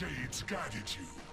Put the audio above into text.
shades guided you.